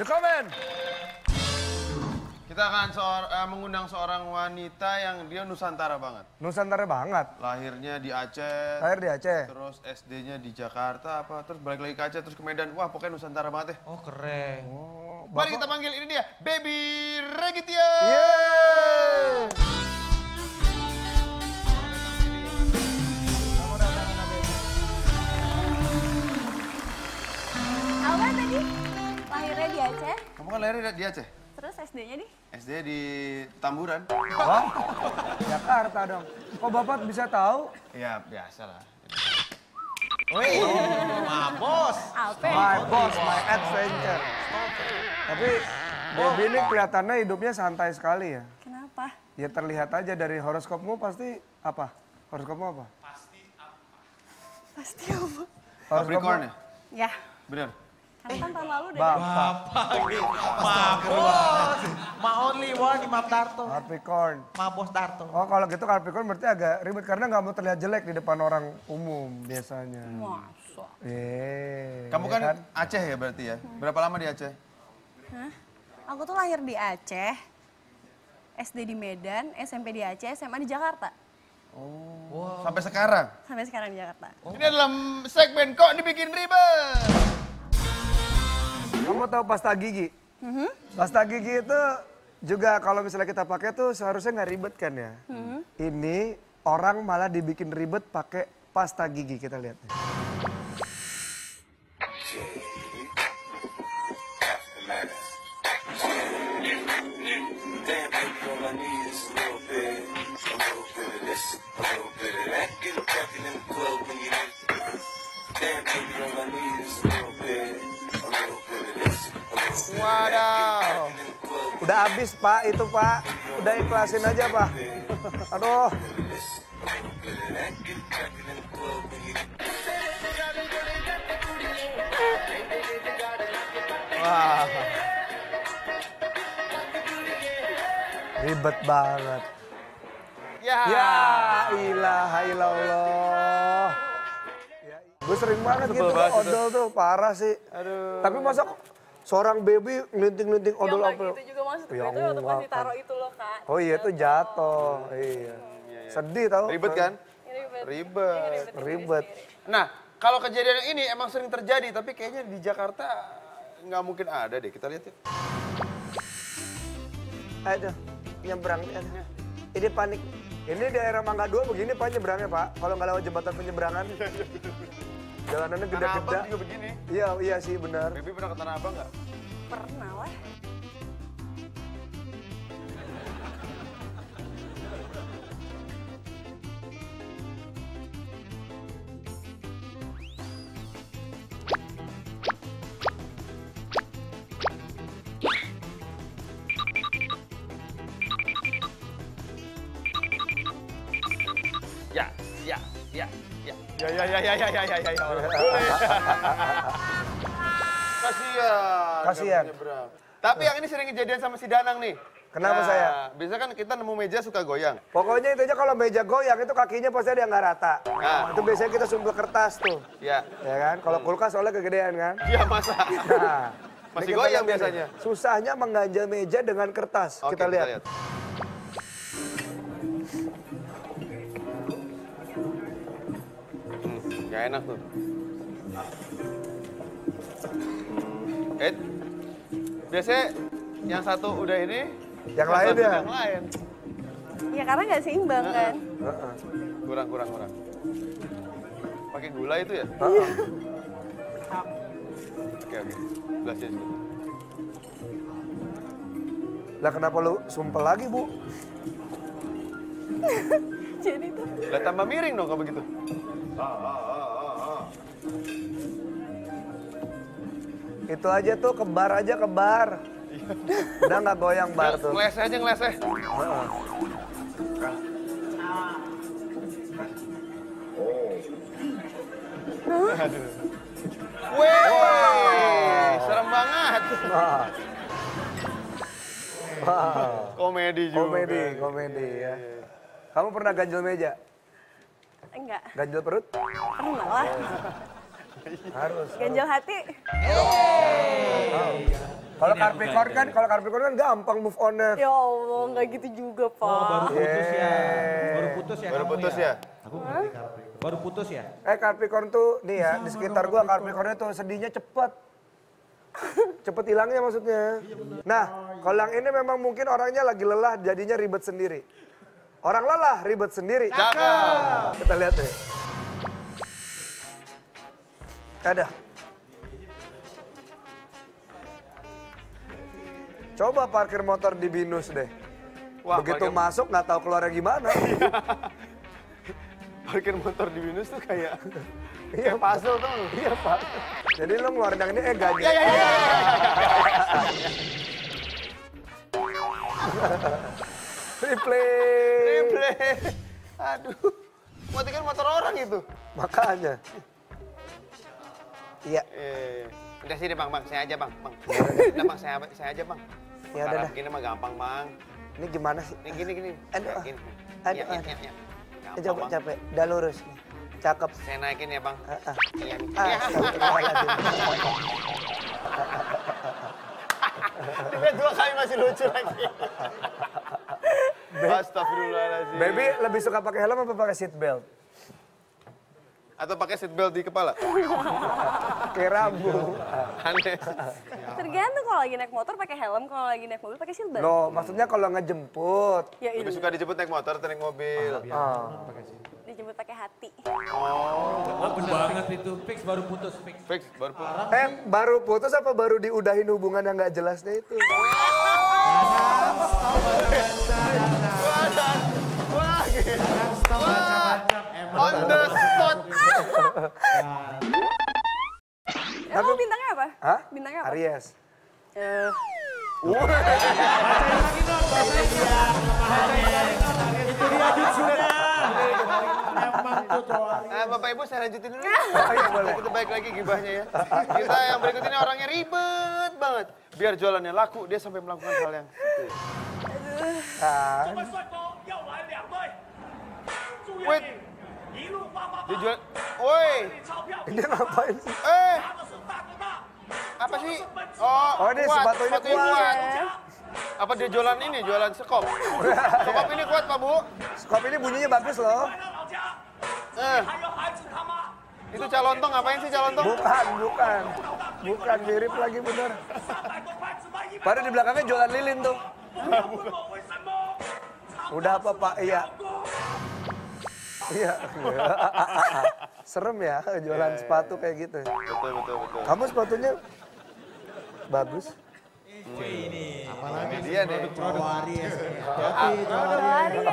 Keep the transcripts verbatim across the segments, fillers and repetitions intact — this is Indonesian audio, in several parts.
The Comment. Kita akan seor uh, mengundang seorang wanita yang dia Nusantara banget. Nusantara banget. Lahirnya di Aceh. Lahir di Aceh. Terus S D-nya di Jakarta apa, terus balik lagi ke Aceh, terus ke Medan. Wah, pokoknya Nusantara banget ya. Oh, keren. Oh, mari kita panggil, ini dia, Beby Regitia. Yeah. Lahirnya di Aceh. Kamu kan lahirnya di Aceh? Terus S D-nya di? S D-nya di Tamburan. Wah, Jakarta dong. Kok Bapak bisa tahu? Ya, biasa lah. Wih, my boss. My boss, my adventure. Tapi Beby ini kelihatannya hidupnya santai sekali ya. Kenapa? Ya terlihat aja dari horoskopmu pasti apa? Horoskopmu apa? Pasti apa? Pasti apa? Capricorn ya? Ya. Bener? Karena kan tahun lalu deh. Bapak. Bapak. Bos. Ma only one di Map Tarto. Capricorn. Ma bos Tarto. Oh kalau gitu Capricorn berarti agak ribet. Karena nggak mau terlihat jelek di depan orang umum biasanya. Masa. Yeay. Kamu kan Aceh ya berarti ya? Berapa lama di Aceh? Hah? Aku tuh lahir di Aceh. S D di Medan, S M P di Aceh, S M A di Jakarta. Oh. Wow. Sampai sekarang? Sampai sekarang di Jakarta. Oh. Ini adalah segmen kok dibikin ribet. Kamu tahu pasta gigi? Mm-hmm. Pasta gigi itu juga kalau misalnya kita pakai tuh seharusnya nggak ribet kan ya? Mm-hmm. Ini orang malah dibikin ribet pakai pasta gigi, kita lihat. Waduh, udah habis Pak, itu Pak, udah ikhlasin aja Pak. Aduh. Wah, ribet banget. Ya, ya ilaha illallah. Gue sering banget gitu odol tuh, parah sih. Aduh. Tapi masa seorang Beby ngelinting-ngelinting odol apa? Yang kayak gitu juga maksudnya, ya, itu waktu pasti taruh itu loh Kak. Oh iya itu jatuh, oh, iya. Iya, iya. Sedih tau. Ribet kan? Ribet. Ribet. Ribet. Nah kalau kejadian ini emang sering terjadi, tapi kayaknya di Jakarta nggak mungkin ada deh, kita lihat yuk. Aduh, nyebrang. Ini panik. Ini daerah Mangga Dua begini Pak nyebrangnya Pak, kalau nggak lewat jembatan penyeberangan. Jalanannya gede-gede. Tanah Abang juga begini. Iya, iya sih benar. Beby pernah ke Tanah Abang nggak? Pernah lah. Ya, ya, ya. Ya ya ya ya ya ya ya ya. Kasihan. Kasihan. Tapi yang ini sering kejadian sama si Danang nih. Kenapa saya? Biasa kan kita nemu meja suka goyang. Pokoknya itu aja kalau meja goyang itu kakinya pasti ada yang nggak rata. Itu biasanya kita sumpel kertas tuh. Ya. Ya kan? Kalau kulkas soalnya kegedean kan? Iya masa. Masih goyang biasanya. Susahnya mengganjal meja dengan kertas. Kita lihat. Gak enak tuh. Eh, biasanya yang satu udah ini, yang, yang lain ya. Yang lain. Ya karena nggak seimbang uh -uh. kan. Uh -uh. Kurang kurang kurang. Pakai gula itu ya? Uh -uh. Oke oke. Belasnya dulu. Lah kenapa lu sumpel lagi Bu? Jadi tuh. Lah tambah miring dong kalau begitu. Itu aja tuh kebar aja kebar. Udah nggak goyang bar tuh. Ngeleseh aja ngeleseh. Wih, serem banget. Komedi juga. Komedi, komedi ya. Kamu pernah ganjel meja? Enggak. Ganjel perut? Pernah lah. Harus. Ganjel hati? Yeay. Kalau Capricorn kan, kalau Capricorn kan gampang move on-nya. Ya Allah, nggak gitu juga, Pak. Oh, baru putus ya. Baru putus ya. Baru putus ya. Aku ngerti Capricorn. Baru putus ya. Eh Capricorn tuh nih ya, di sekitar gua Capricorn-nya tuh sedihnya cepet. Cepet hilangnya maksudnya. Nah, kalau yang ini memang mungkin orangnya lagi lelah jadinya ribet sendiri. Orang lelah ribet sendiri. Cakep. Kita lihat deh. Ada. Coba parkir motor di BINUS deh. Wah, begitu parkir... masuk nggak tahu keluarnya gimana. Parkir motor di BINUS tuh kayak iya puzzle tuh. Iya, Pak. Jadi lo ngeluarin yang ini eh gaji. Ya, ya, ya, ya, ya. Replay. Replay. Aduh. Matikan motor orang itu. Makanya. Iya. Eh, udah sini Bang, Bang. Saya aja, Bang. Bang. Udah, Bang, saya saya aja, Bang. Ya udah dah. Gini mah gampang, Bang. Ini gimana sih? Ini gini gini. Aduh. Gini. Aduh. Ya, coba capek, udah lurus nih. Cakep. Saya naikin ya, Bang. Uh, uh. Iya. Ah, Tiba-tiba dua kali masih lucu lagi. Astagfirullahaladzim. Beby lebih suka pakai helm apa pakai seat belt? Atau pakai seat belt di kepala? Kayak rambu. Aneh. Tergantung kalau lagi naik motor pakai helm, kalau lagi naik mobil pakai seat belt. No, maksudnya kalau ngejemput. Ya, lebih suka dijemput naik motor atau naik mobil? Ah, pakai seat. Dijemput pakai hati. Oh, bagus banget itu. Fix baru putus, fix. Fix baru putus. Eh, baru putus apa baru diudahin hubungan yang nggak jelasnya itu? On the spot. Emang bintangnya apa? Hah? Bintangnya apa? Aries. Eh. Bacain lagi dong, bacain ya. Itu dia jutsunya. Emang tuh cowoknya. Bapak Ibu saya lanjutin dulu. Oh iya boleh. Kita balik lagi gibahnya ya. Kita yang berikut ini orangnya ribet banget. Biar jualannya laku, dia sampai melakukan hal yang gitu. Coba suatu, yau lain liang doi. Wait. Dia jual... Woi. Dia ngapain sih? Eh. Apa sih? Oh, oh ini sepatunya kuat. kuat. Apa dia jualan ini? Jualan sekop. Sekop ini kuat, Pak Bu. Sekop ini bunyinya bagus loh. Eh. Itu calontong, ngapain sih calontong? Bukan, bukan. Bukan, mirip lagi bener. Padahal di belakangnya jualan lilin tuh. Udah apa, Pak? Iya. Iya. Serem ya jualan sepatu kayak gitu. Betul, betul, betul. Kamu sepatunya bagus. Ini. Apalagi dia nih. Produk Aries. Aries. Aries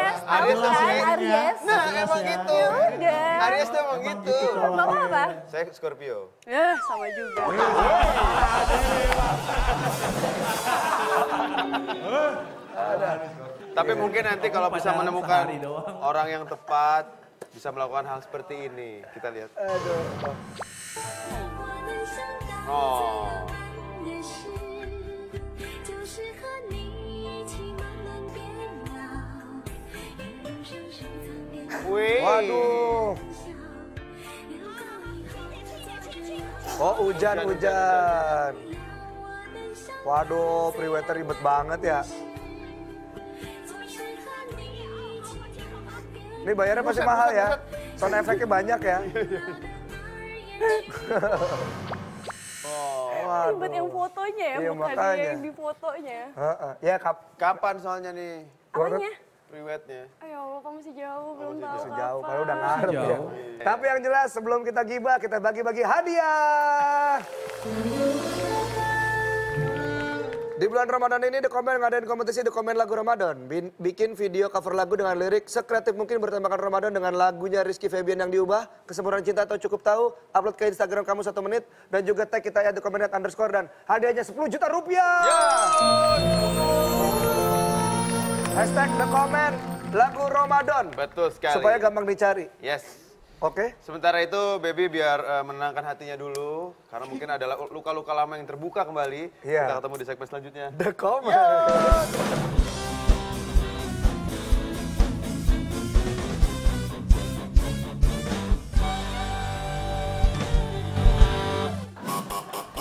kan? Aries. Nah, emang gitu. Aries tuh emang gitu. Bapak apa? Saya Scorpio. Ya, sama juga. Ada. Tapi mungkin nanti kalau bisa menemukan orang yang tepat, bisa melakukan hal seperti ini. Kita lihat. Aduh. Oh. Wih. Waduh. Oh, hujan-hujan. Waduh, pre-wetter ribet banget ya. Ini bayarnya pasti mahal ya. Sound efeknya banyak ya. Oh, ribet yang fotonya ya, iya, bukan makanya. Yang di fotonya. Uh, uh. Ya, kap kapan soalnya nih? Apanya? Priwetnya. Ayo, kamu masih jauh, belum tahu apa. Masih jauh, kalau udah ngarep ya. Tapi yang jelas sebelum kita gibah, kita bagi-bagi hadiah. Di bulan Ramadan ini The Comment ngadain kompetisi The Comment lagu Ramadan. Bikin video cover lagu dengan lirik sekreatif mungkin bertemakan Ramadan dengan lagunya Rizky Febian yang diubah. Kesempurnaan cinta atau cukup tahu. Upload ke Instagram kamu satu menit. Dan juga tag kita ya The Comment underscore dan hadiahnya sepuluh juta rupiah. Yeah. Hashtag The Comment lagu Ramadan. Betul sekali. Supaya gampang dicari. Yes. Oke. Okay. Sementara itu Beby biar uh, menenangkan hatinya dulu. Karena mungkin ada luka-luka lama yang terbuka kembali. Yeah. Kita ketemu di segmen selanjutnya. The Comment. Yeah.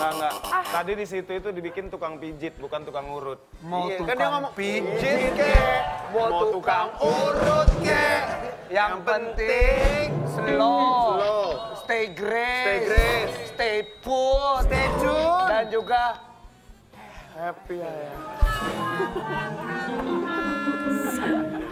Enggak, enggak. Tadi di situ itu dibikin tukang pijit, bukan tukang urut. Mau iya, tukang kan dia ngomong, pijit ke, mau, mau tukang urut ke. Yang, yang penting slow, slow. Stay grace, stay, grace. Stay put, stay tune, dan juga happy ya.